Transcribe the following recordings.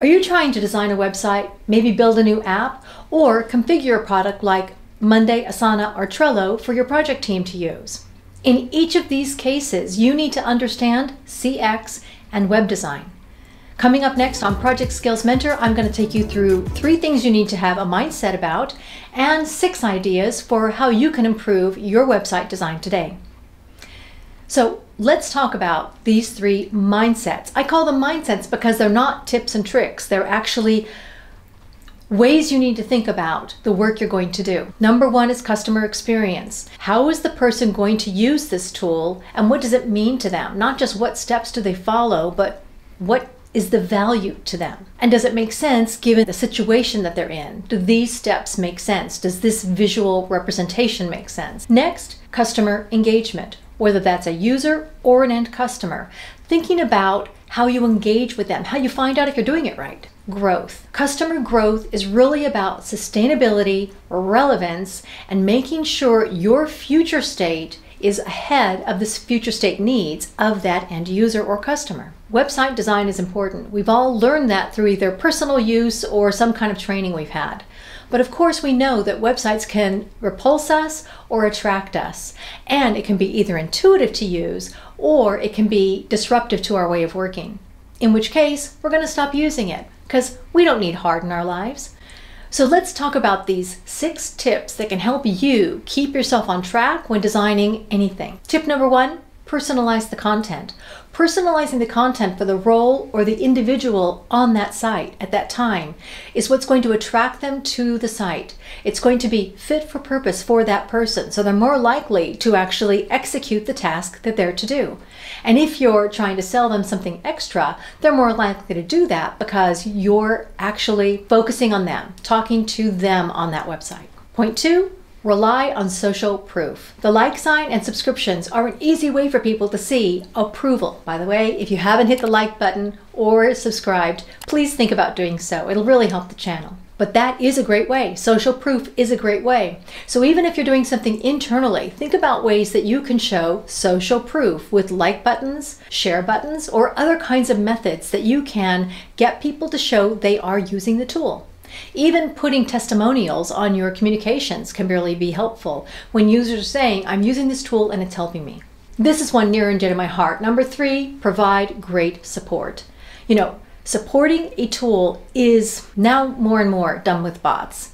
Are you trying to design a website, maybe build a new app, or configure a product like Monday, Asana, or Trello for your project team to use? In each of these cases, you need to understand CX and web design. Coming up next on Project Skills Mentor, I'm going to take you through 3 things you need to have a mindset about and 6 ideas for how you can improve your website design today. So let's talk about these 3 mindsets. I call them mindsets because they're not tips and tricks. They're actually ways you need to think about the work you're going to do. Number 1 is customer experience. How is the person going to use this tool and what does it mean to them? Not just what steps do they follow, but what is the value to them? And does it make sense given the situation that they're in? Do these steps make sense? Does this visual representation make sense? Next, customer engagement, whether that's a user or an end customer. Thinking about how you engage with them, how you find out if you're doing it right. Growth. Customer growth is really about sustainability, relevance, and making sure your future state is ahead of the future state needs of that end user or customer. Website design is important. We've all learned that through either personal use or some kind of training we've had. But of course we know that websites can repulse us or attract us. And it can be either intuitive to use or it can be disruptive to our way of working. In which case, we're going to stop using it because we don't need hard in our lives. So let's talk about these 6 tips that can help you keep yourself on track when designing anything. Tip number 1, personalize the content. Personalizing the content for the role or the individual on that site at that time is what's going to attract them to the site. It's going to be fit for purpose for that person, so they're more likely to actually execute the task that they're to do. And if you're trying to sell them something extra, they're more likely to do that because you're actually focusing on them, talking to them on that website. Point 2. Rely on social proof. The like sign and subscriptions are an easy way for people to see approval. By the way, if you haven't hit the like button or subscribed, please think about doing so. It'll really help the channel. But that is a great way. Social proof is a great way. So even if you're doing something internally, think about ways that you can show social proof with like buttons, share buttons, or other kinds of methods that you can get people to show they are using the tool. Even putting testimonials on your communications can really be helpful when users are saying, I'm using this tool and it's helping me. This is one near and dear to my heart. Number 3, provide great support. You know, supporting a tool is now more and more done with bots.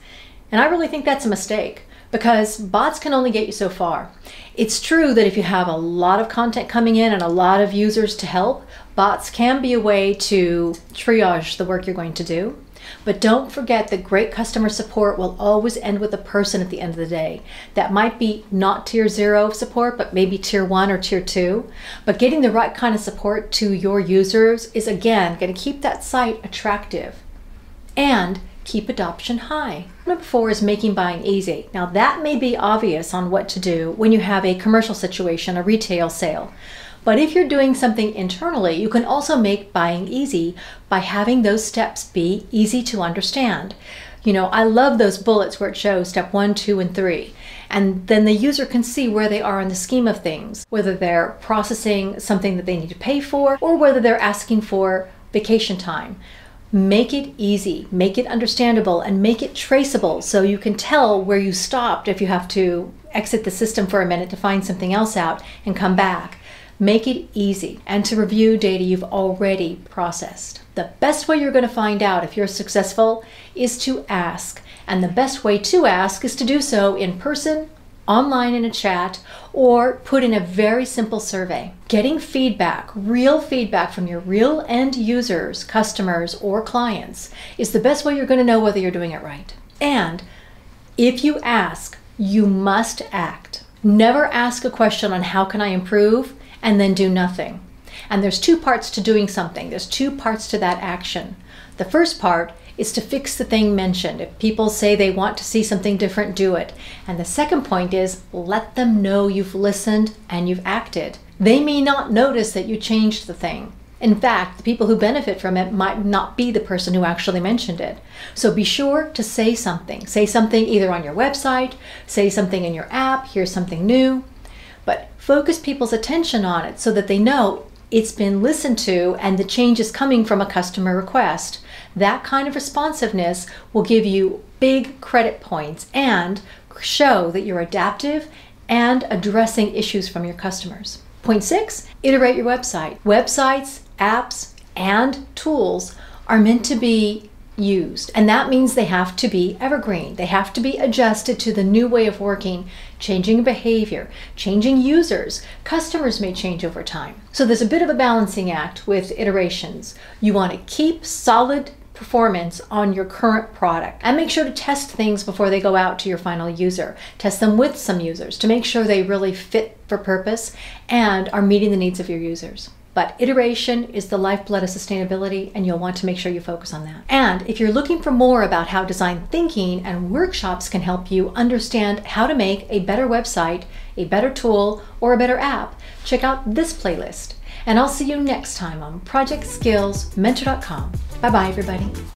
And I really think that's a mistake because bots can only get you so far. It's true that if you have a lot of content coming in and a lot of users to help, bots can be a way to triage the work you're going to do. But don't forget that great customer support will always end with a person at the end of the day. That might be not tier 0 support, but maybe tier 1 or tier 2. But getting the right kind of support to your users is again going to keep that site attractive and keep adoption high. Number 4 is making buying easy. Now that may be obvious on what to do when you have a commercial situation, a retail sale. But if you're doing something internally, you can also make buying easy by having those steps be easy to understand. You know, I love those bullets where it shows step 1, 2, and 3. And then the user can see where they are in the scheme of things, whether they're processing something that they need to pay for or whether they're asking for vacation time. Make it easy, make it understandable, and make it traceable so you can tell where you stopped if you have to exit the system for a minute to find something else out and come back. Make it easy and to review data you've already processed. The best way you're going to find out if you're successful is to ask. And the best way to ask is to do so in person, online in a chat, or put in a very simple survey. Getting feedback, real feedback from your real end users, customers, or clients is the best way you're going to know whether you're doing it right. And if you ask, you must act. Never ask a question on how can I improve and then do nothing. And there's 2 parts to doing something. There's 2 parts to that action. The first part is to fix the thing mentioned. If people say they want to see something different, do it. And the second point is let them know you've listened and you've acted. They may not notice that you changed the thing. In fact, the people who benefit from it might not be the person who actually mentioned it. So be sure to say something. Say something either on your website, say something in your app, here's something new. But focus people's attention on it so that they know it's been listened to and the change is coming from a customer request, That kind of responsiveness will give you big credit points and show that you're adaptive and addressing issues from your customers. Point 6, iterate your website. Websites, apps, and tools are meant to be used, and that means they have to be evergreen. They have to be adjusted to the new way of working, changing behavior, changing users. Customers may change over time. So there's a bit of a balancing act with iterations. You want to keep solid performance on your current product and make sure to test things before they go out to your final user. Test them with some users to make sure they really fit for purpose and are meeting the needs of your users. But iteration is the lifeblood of sustainability, and you'll want to make sure you focus on that. And if you're looking for more about how design thinking and workshops can help you understand how to make a better website, a better tool, or a better app, check out this playlist. And I'll see you next time on ProjectSkillsMentor.com. Bye-bye, everybody.